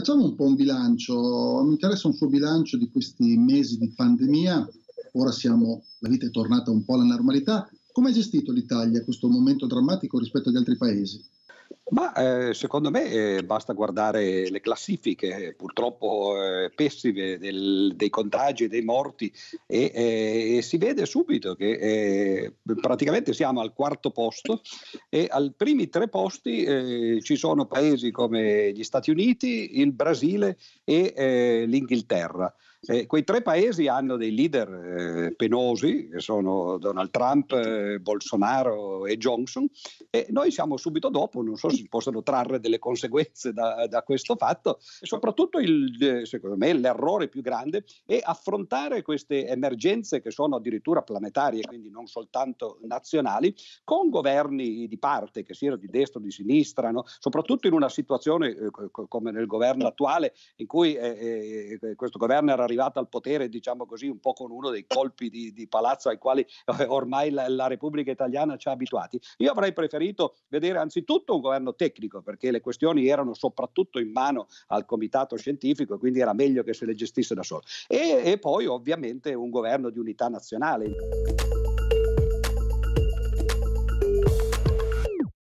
Facciamo un po' un bilancio, mi interessa un suo bilancio di questi mesi di pandemia. Ora la vita è tornata un po' alla normalità. Come ha gestito l'Italia questo momento drammatico rispetto agli altri paesi? Secondo me basta guardare le classifiche purtroppo pessime dei contagi e dei morti e si vede subito che praticamente siamo al quarto posto e ai primi tre posti ci sono paesi come gli Stati Uniti, il Brasile e l'Inghilterra. Quei tre paesi hanno dei leader penosi, che sono Donald Trump, Bolsonaro e Johnson, e noi siamo subito dopo. Non so se si possono trarre delle conseguenze da questo fatto, e soprattutto secondo me l'errore più grande è affrontare queste emergenze che sono addirittura planetarie, quindi non soltanto nazionali, con governi di parte, che siano di destra o di sinistra, no? Soprattutto in una situazione come nel governo attuale, in cui questo governo era arrivata al potere, diciamo così, un po' con uno dei colpi di palazzo ai quali ormai la Repubblica Italiana ci ha abituati. Io avrei preferito vedere anzitutto un governo tecnico, perché le questioni erano soprattutto in mano al comitato scientifico e quindi era meglio che se le gestisse da solo. E poi ovviamente un governo di unità nazionale.